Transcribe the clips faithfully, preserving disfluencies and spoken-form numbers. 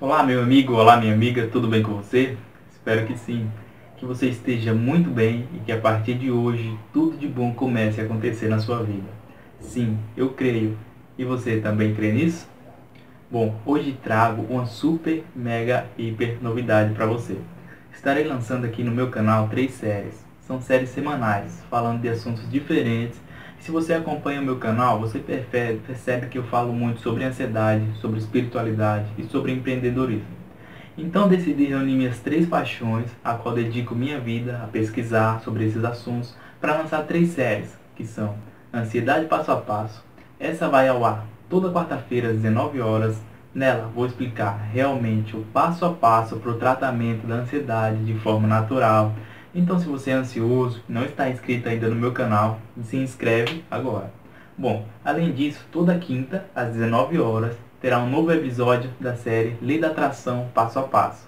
Olá meu amigo, olá minha amiga, tudo bem com você? Espero que sim, que você esteja muito bem e que a partir de hoje tudo de bom comece a acontecer na sua vida. Sim, eu creio. E você também crê nisso? Bom, hoje trago uma super, mega, hiper novidade para você. Estarei lançando aqui no meu canal três séries. São séries semanais, falando de assuntos diferentes. Se você acompanha o meu canal, você percebe que eu falo muito sobre ansiedade, sobre espiritualidade e sobre empreendedorismo. Então decidi reunir minhas três paixões, a qual dedico minha vida a pesquisar sobre esses assuntos, para lançar três séries, que são Ansiedade Passo a Passo. Essa vai ao ar toda quarta-feira às dezenove horas. Nela vou explicar realmente o passo a passo para o tratamento da ansiedade de forma natural. Então, se você é ansioso, não está inscrito ainda no meu canal, se inscreve agora. Bom, além disso, toda quinta, às dezenove horas, terá um novo episódio da série Lei da Atração Passo a Passo.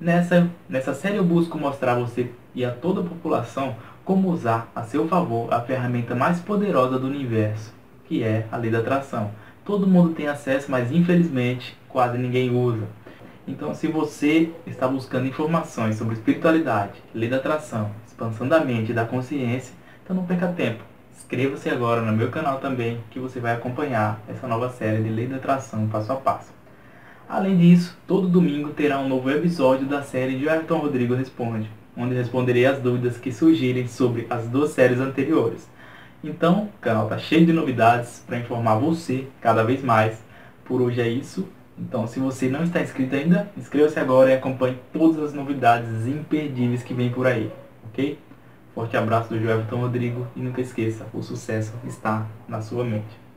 Nessa, nessa série eu busco mostrar a você e a toda a população como usar a seu favor a ferramenta mais poderosa do universo, que é a Lei da Atração. Todo mundo tem acesso, mas infelizmente quase ninguém usa. Então, se você está buscando informações sobre espiritualidade, lei da atração, expansão da mente e da consciência, então não perca tempo. Inscreva-se agora no meu canal também, que você vai acompanhar essa nova série de Lei da Atração Passo a Passo. Além disso, todo domingo terá um novo episódio da série Joeverton Rodrigo Responde, onde responderei as dúvidas que surgirem sobre as duas séries anteriores. Então, o canal está cheio de novidades para informar você cada vez mais. Por hoje é isso. Então, se você não está inscrito ainda, inscreva-se agora e acompanhe todas as novidades imperdíveis que vêm por aí, ok? Forte abraço do Joeverton Rodrigo e nunca esqueça, o sucesso está na sua mente.